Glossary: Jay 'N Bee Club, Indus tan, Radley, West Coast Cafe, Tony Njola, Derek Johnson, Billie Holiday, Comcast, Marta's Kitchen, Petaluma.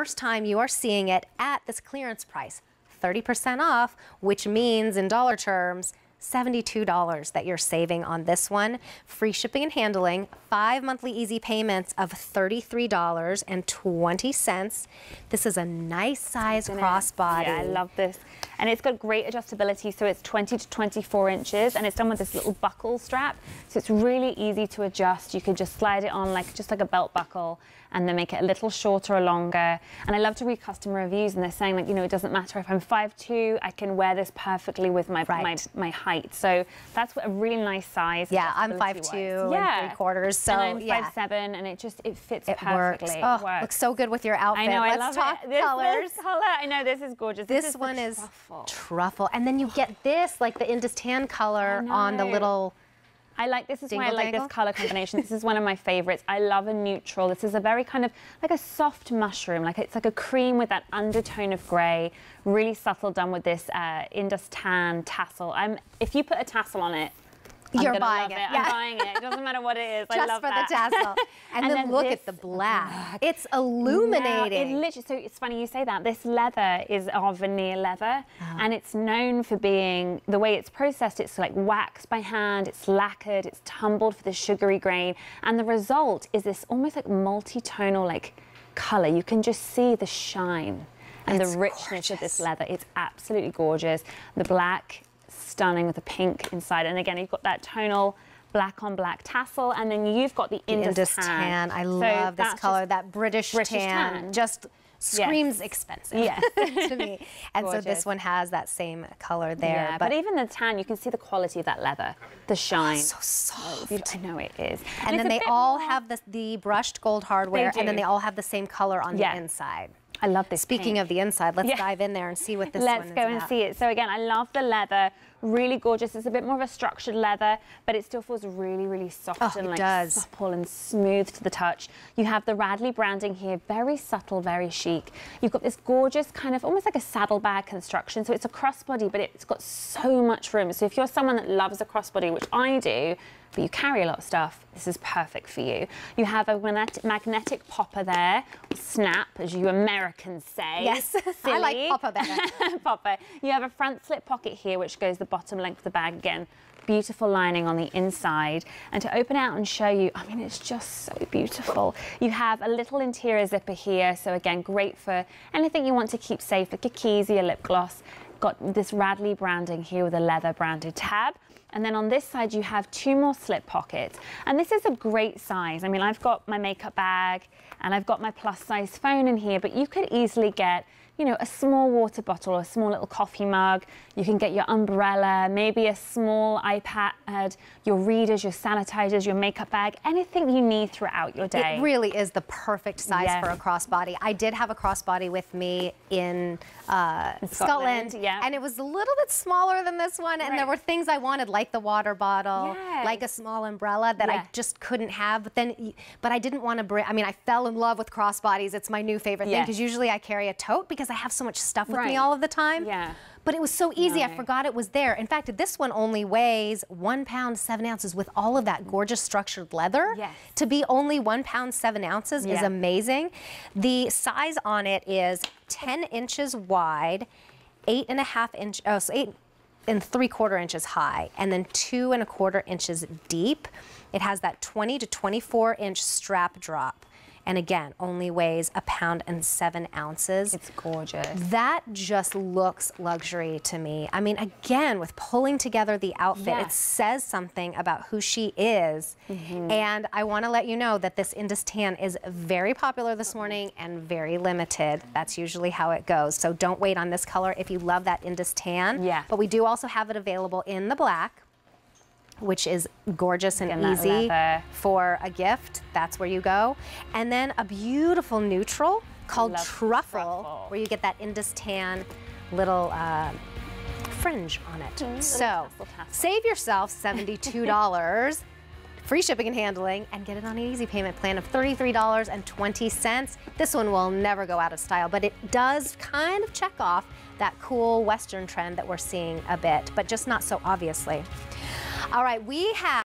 First time you are seeing it at this clearance price, 30% off, which means in dollar terms, $72 that you're saving on this one. Free shipping and handling, 5 monthly easy payments of $33.20. This is a nice size crossbody. Yeah, I love this. And it's got great adjustability, so it's 20 to 24 inches, and it's done with this little buckle strap, so it's really easy to adjust. You can just slide it on like a belt buckle, and then make it a little shorter or longer. And I love to read customer reviews, and they're saying it doesn't matter if I'm 5'2", I can wear this perfectly with my my height. So that's a really nice size. Yeah, I'm 5'2", yeah, 3/4. So and I'm 5'7", and it just it fits perfectly. Works. Oh, it looks so good with your outfit. I know. Let's talk colors. This color, I know this is gorgeous. This one is truffle, and then you get this like the Indus tan color on the little. I like this. Is why I like this color combination. This is one of my favorites. I love a neutral. This is a very kind of like a soft mushroom. Like it's like a cream with that undertone of grey. Really subtle, done with this Indus tan tassel. If you put a tassel on it, you're buying it. Yeah. I'm buying it. It doesn't matter what it is. I love that. Just for the tassel. And then look at the black. It's illuminating. No, it literally, so it's funny you say that. This leather is our veneer leather, and it's known for being, the way it's processed, it's like waxed by hand, it's lacquered, it's tumbled for the sugary grain, and the result is this almost like multi-tonal color. You can just see the shine and the richness of this leather. It's absolutely gorgeous. The black, stunning with the pink inside, and again you've got that tonal black on black tassel, and then you've got the Indus tan. I love this color. That British tan just screams expensive to me. And so this one has that same color there. Yeah, but even the tan, you can see the quality of that leather, the shine. So soft. I know it is. And then they all have the brushed gold hardware, and then they all have the same color on the inside. I love this. Speaking of the inside, let's dive in there and see what this one is about. Let's go and see it. So again, I love the leather. Really gorgeous. It's a bit more of a structured leather, but it still feels really, really soft and supple and smooth to the touch. You have the Radley branding here. Very subtle, very chic. You've got this gorgeous kind of almost like a saddlebag construction. So it's a crossbody, but it's got so much room. So if you're someone that loves a crossbody, which I do, but you carry a lot of stuff, this is perfect for you. You have a magnetic popper there, snap, as you Americans say. Yes, I like popper better. Popper. You have a front slip pocket here, which goes the bottom length of the bag again. Beautiful lining on the inside. And to open out and show you, I mean, it's just so beautiful. You have a little interior zipper here, so again, great for anything you want to keep safe, like your keys or your lip gloss. Got this Radley branding here with a leather branded tab. And then on this side, you have 2 more slip pockets. And this is a great size. I mean, I've got my makeup bag and I've got my plus size phone in here, but you could easily get, a small water bottle or a small little coffee mug. You can get your umbrella, maybe a small iPad, your readers, your sanitizers, your makeup bag, anything you need throughout your day. It really is the perfect size for a crossbody. I did have a crossbody with me in Scotland. And it was a little bit smaller than this one, and there were things I wanted, like the water bottle, like a small umbrella that I just couldn't have. But I didn't want to bring, I fell in love with crossbodies. It's my new favorite thing, because usually I carry a tote because I have so much stuff with me all of the time. Yeah. But it was so easy, I forgot it was there. In fact, this one only weighs 1 pound 7 ounces with all of that gorgeous structured leather. Yes. To be only 1 pound 7 ounces is amazing. The size on it is 10 inches wide, 8 and 3/4 inches high, and then 2 and 1/4 inches deep. It has that 20 to 24 inch strap drop. And again, only weighs 1 pound 7 ounces. It's gorgeous. That just looks luxury to me. I mean, again, with pulling together the outfit, it says something about who she is. And I want to let you know that this Indus tan is very popular this morning and very limited. That's usually how it goes. So don't wait on this color if you love that Indus tan. Yeah. But we do also have it available in the black, which is gorgeous and easy for a gift. That's where you go. And then a beautiful neutral called truffle, where you get that Indus tan little fringe on it. So save yourself $72, free shipping and handling, and get it on an easy payment plan of $33.20. This one will never go out of style, but it does kind of check off that cool Western trend that we're seeing a bit, but just not so obviously. All right, we have